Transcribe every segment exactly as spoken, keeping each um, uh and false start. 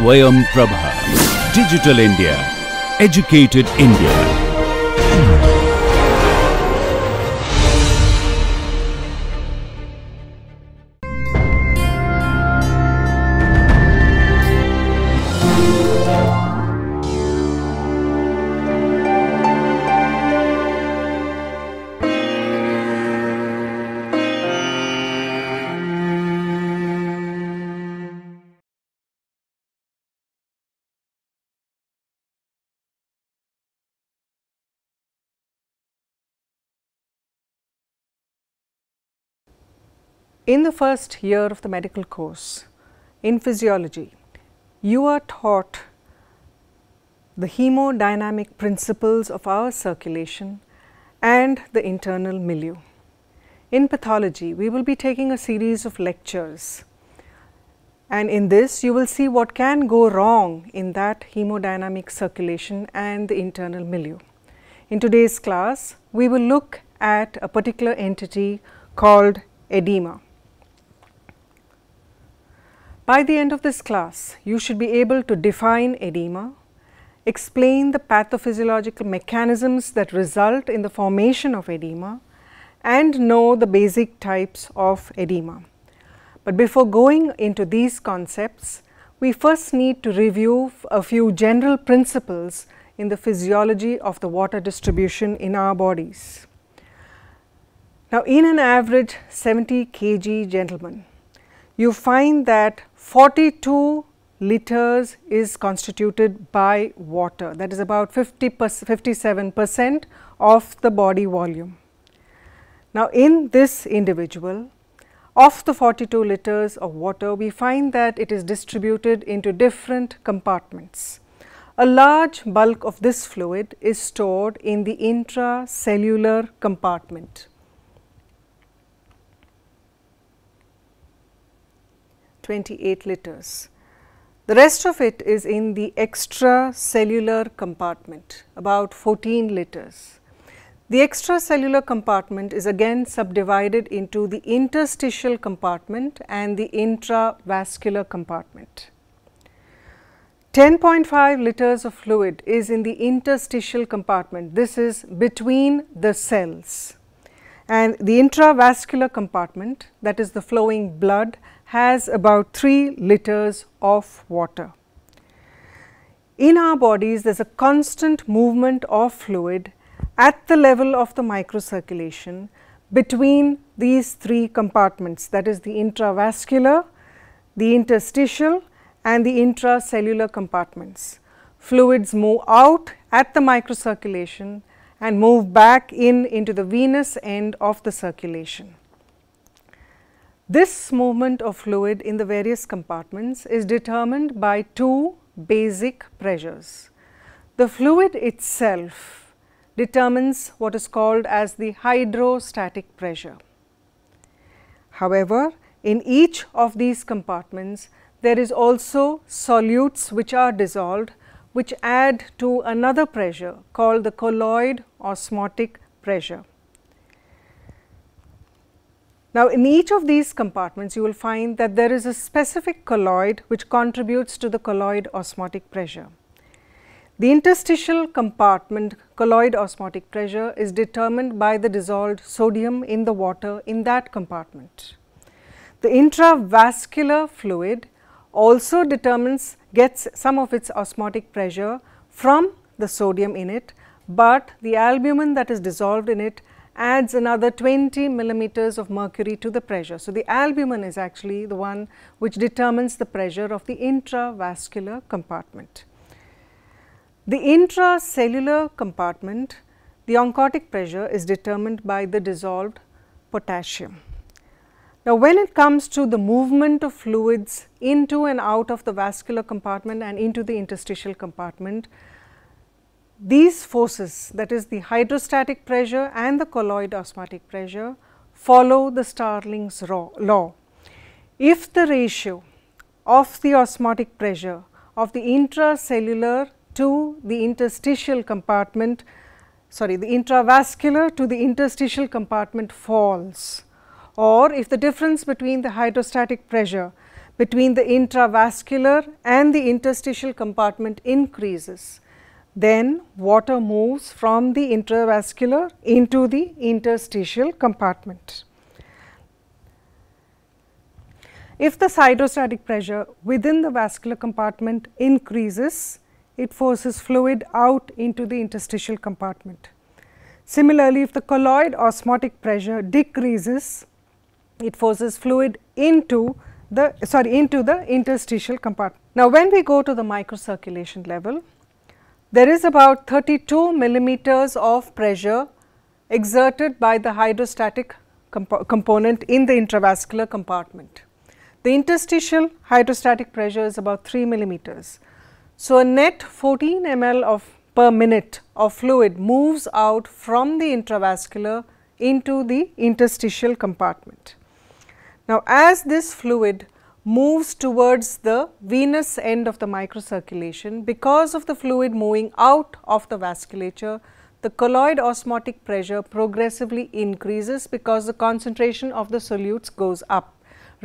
Swayam Prabha. Digital India. Educated India. In the first year of the medical course, in physiology, you are taught the hemodynamic principles of our circulation and the internal milieu. In pathology, we will be taking a series of lectures, and in this you will see what can go wrong in that hemodynamic circulation and the internal milieu. In today's class, we will look at a particular entity called edema. By the end of this class, you should be able to define edema, explain the pathophysiological mechanisms that result in the formation of edema, and know the basic types of edema. But before going into these concepts, we first need to review a few general principles in the physiology of the water distribution in our bodies. Now, in an average seventy kilogram gentleman, you find that forty-two liters is constituted by water, that is about fifty-seven percent of the body volume. Now, in this individual, of the forty-two liters of water, we find that it is distributed into different compartments. A large bulk of this fluid is stored in the intracellular compartment. twenty-eight liters. The rest of it is in the extracellular compartment, about fourteen liters. The extracellular compartment is again subdivided into the interstitial compartment and the intravascular compartment. ten point five liters of fluid is in the interstitial compartment. This is between the cells. And the intravascular compartment, that is the flowing blood, has about three liters of water. In our bodies, there is a constant movement of fluid at the level of the microcirculation between these three compartments, that is the intravascular, the interstitial and the intracellular compartments. Fluids move out at the microcirculation and move back in into the venous end of the circulation. This movement of fluid in the various compartments is determined by two basic pressures. The fluid itself determines what is called as the hydrostatic pressure. However, in each of these compartments, there is also solutes which are dissolved, which add to another pressure called the colloid osmotic pressure. Now, in each of these compartments, you will find that there is a specific colloid which contributes to the colloid osmotic pressure. The interstitial compartment colloid osmotic pressure is determined by the dissolved sodium in the water in that compartment. The intravascular fluid also determines, gets some of its osmotic pressure from the sodium in it, but the albumin that is dissolved in it adds another twenty millimeters of mercury to the pressure. So, the albumin is actually the one which determines the pressure of the intravascular compartment. The intracellular compartment, the oncotic pressure is determined by the dissolved potassium. Now, when it comes to the movement of fluids into and out of the vascular compartment and into the interstitial compartment, these forces, that is the hydrostatic pressure and the colloid osmotic pressure, follow the Starling's law. If the ratio of the osmotic pressure of the intracellular to the interstitial compartment, sorry, the intravascular to the interstitial compartment falls, or if the difference between the hydrostatic pressure between the intravascular and the interstitial compartment increases, then water moves from the intravascular into the interstitial compartment. If the hydrostatic pressure within the vascular compartment increases, it forces fluid out into the interstitial compartment. Similarly, if the colloid osmotic pressure decreases, it forces fluid into the sorry into the interstitial compartment. Now, when we go to the microcirculation level, there is about thirty-two millimeters of pressure exerted by the hydrostatic comp component in the intravascular compartment. The interstitial hydrostatic pressure is about three millimeters. So, a net fourteen milliliters of per minute of fluid moves out from the intravascular into the interstitial compartment. Now, as this fluid moves towards the venous end of the microcirculation, because of the fluid moving out of the vasculature, the colloid osmotic pressure progressively increases because the concentration of the solutes goes up.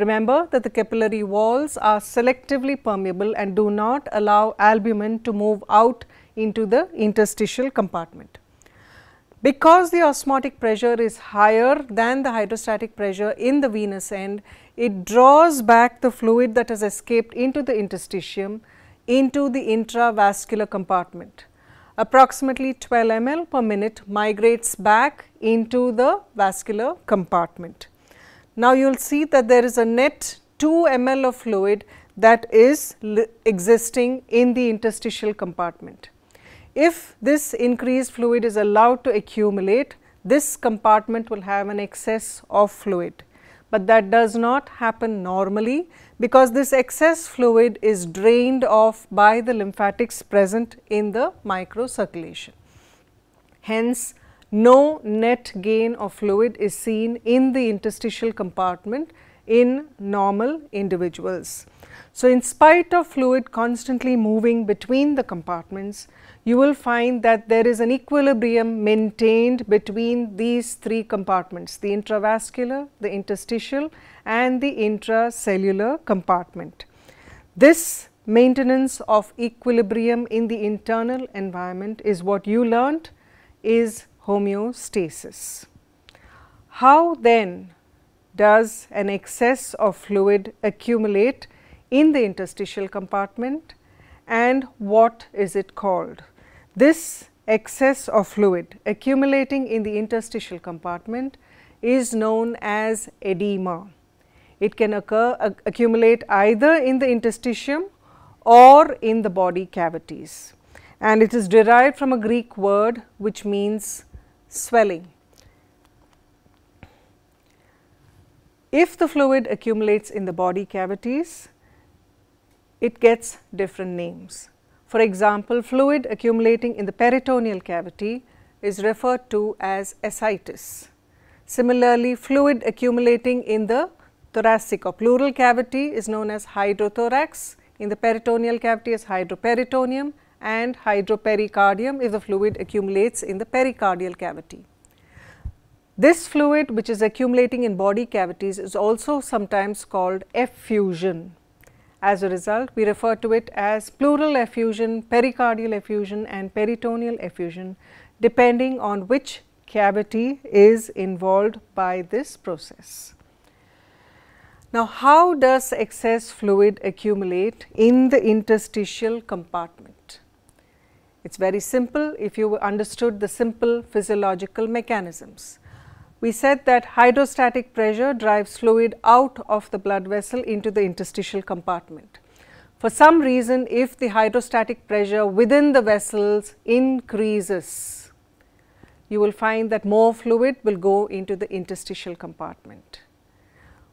Remember that the capillary walls are selectively permeable and do not allow albumin to move out into the interstitial compartment. Because the osmotic pressure is higher than the hydrostatic pressure in the venous end, it draws back the fluid that has escaped into the interstitium into the intravascular compartment. Approximately twelve milliliters per minute migrates back into the vascular compartment. Now, you will see that there is a net two milliliters of fluid that is existing in the interstitial compartment. If this increased fluid is allowed to accumulate, this compartment will have an excess of fluid. But that does not happen normally, because this excess fluid is drained off by the lymphatics present in the microcirculation. Hence, no net gain of fluid is seen in the interstitial compartment in normal individuals. So, in spite of fluid constantly moving between the compartments, you will find that there is an equilibrium maintained between these three compartments: the intravascular, the interstitial and the intracellular compartment. This maintenance of equilibrium in the internal environment is what you learnt is homeostasis. How then does an excess of fluid accumulate in the interstitial compartment, and what is it called? This excess of fluid accumulating in the interstitial compartment is known as edema. It can occur uh, accumulate either in the interstitium or in the body cavities, and it is derived from a Greek word which means swelling. If the fluid accumulates in the body cavities, it gets different names. For example, fluid accumulating in the peritoneal cavity is referred to as ascites. Similarly, fluid accumulating in the thoracic or pleural cavity is known as hydrothorax, in the peritoneal cavity as hydroperitoneum, and hydropericardium if the fluid accumulates in the pericardial cavity. This fluid which is accumulating in body cavities is also sometimes called effusion. As a result, we refer to it as pleural effusion, pericardial effusion and peritoneal effusion, depending on which cavity is involved by this process. Now, how does excess fluid accumulate in the interstitial compartment? It is very simple if you understood the simple physiological mechanisms. We said that hydrostatic pressure drives fluid out of the blood vessel into the interstitial compartment. For some reason, if the hydrostatic pressure within the vessels increases, you will find that more fluid will go into the interstitial compartment.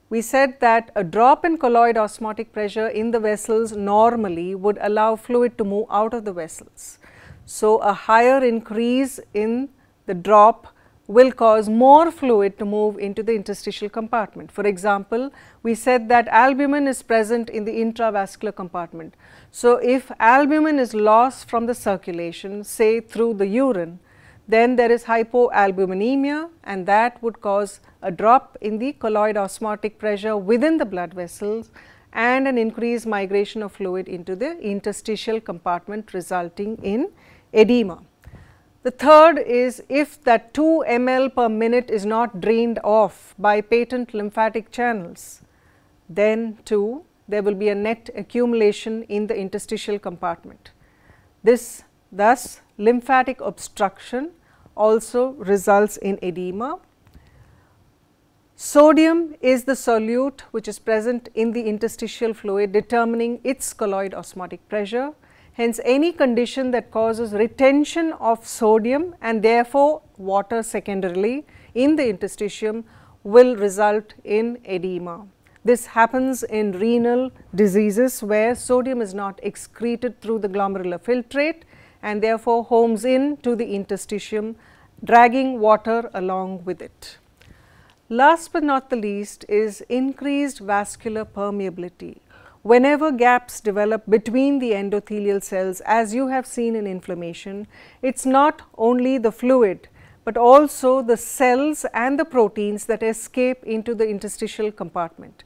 We said that a drop in colloid osmotic pressure in the vessels normally would allow fluid to move out of the vessels. So, a higher increase in the drop will cause more fluid to move into the interstitial compartment. For example, we said that albumin is present in the intravascular compartment. So, if albumin is lost from the circulation, say through the urine, then there is hypoalbuminemia, and that would cause a drop in the colloid osmotic pressure within the blood vessels and an increased migration of fluid into the interstitial compartment, resulting in edema. The third is, if that two milliliters per minute is not drained off by patent lymphatic channels, then too there will be a net accumulation in the interstitial compartment. This thus lymphatic obstruction also results in edema. Sodium is the solute which is present in the interstitial fluid, determining its colloid osmotic pressure. Hence, any condition that causes retention of sodium and therefore water secondarily in the interstitium will result in edema. This happens in renal diseases where sodium is not excreted through the glomerular filtrate and therefore homes in to the interstitium, dragging water along with it. Last but not the least is increased vascular permeability. Whenever gaps develop between the endothelial cells, as you have seen in inflammation, it is not only the fluid but also the cells and the proteins that escape into the interstitial compartment.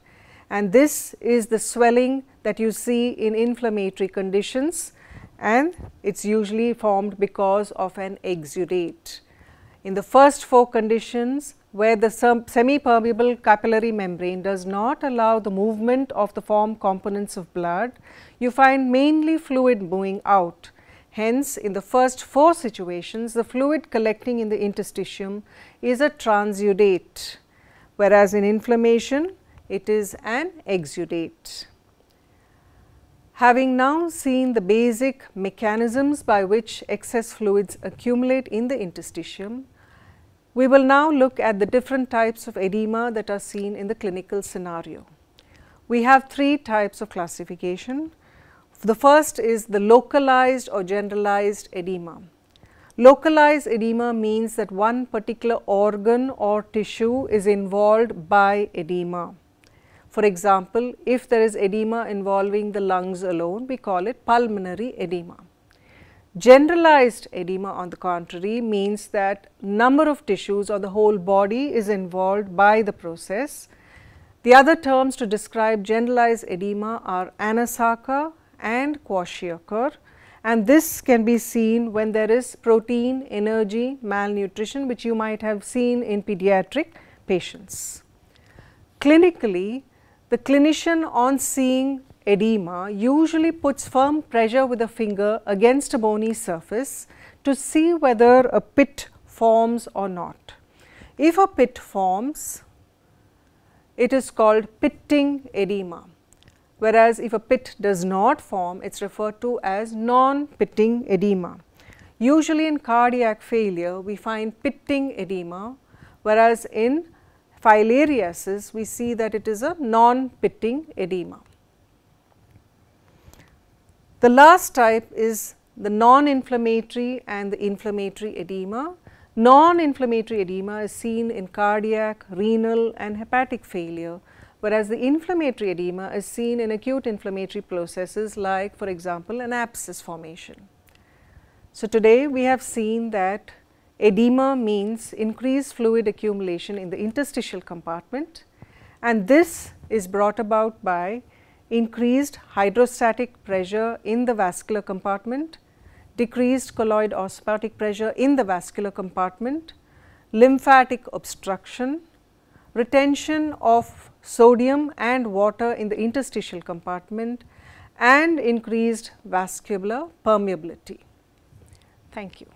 And this is the swelling that you see in inflammatory conditions, and it is usually formed because of an exudate. In the first four conditions, where the semi-permeable capillary membrane does not allow the movement of the formed components of blood, you find mainly fluid moving out. Hence, in the first four situations, the fluid collecting in the interstitium is a transudate, whereas in inflammation, it is an exudate. Having now seen the basic mechanisms by which excess fluids accumulate in the interstitium, we will now look at the different types of edema that are seen in the clinical scenario. We have three types of classification. The first is the localized or generalized edema. Localized edema means that one particular organ or tissue is involved by edema. For example, if there is edema involving the lungs alone, we call it pulmonary edema. Generalized edema, on the contrary, means that number of tissues or the whole body is involved by the process. The other terms to describe generalized edema are anosarca and kwashiorkor, and this can be seen when there is protein, energy, malnutrition, which you might have seen in pediatric patients. Clinically, the clinician, on seeing edema, usually puts firm pressure with a finger against a bony surface to see whether a pit forms or not. If a pit forms, it is called pitting edema, whereas if a pit does not form, it is referred to as non-pitting edema. Usually in cardiac failure, we find pitting edema, whereas in filariasis, we see that it is a non-pitting edema. The last type is the non-inflammatory and the inflammatory edema. Non-inflammatory edema is seen in cardiac, renal and hepatic failure, whereas the inflammatory edema is seen in acute inflammatory processes like, for example, an abscess formation. So, today we have seen that edema means increased fluid accumulation in the interstitial compartment, and this is brought about by increased hydrostatic pressure in the vascular compartment, decreased colloid osmotic pressure in the vascular compartment, lymphatic obstruction, retention of sodium and water in the interstitial compartment, and increased vascular permeability. Thank you.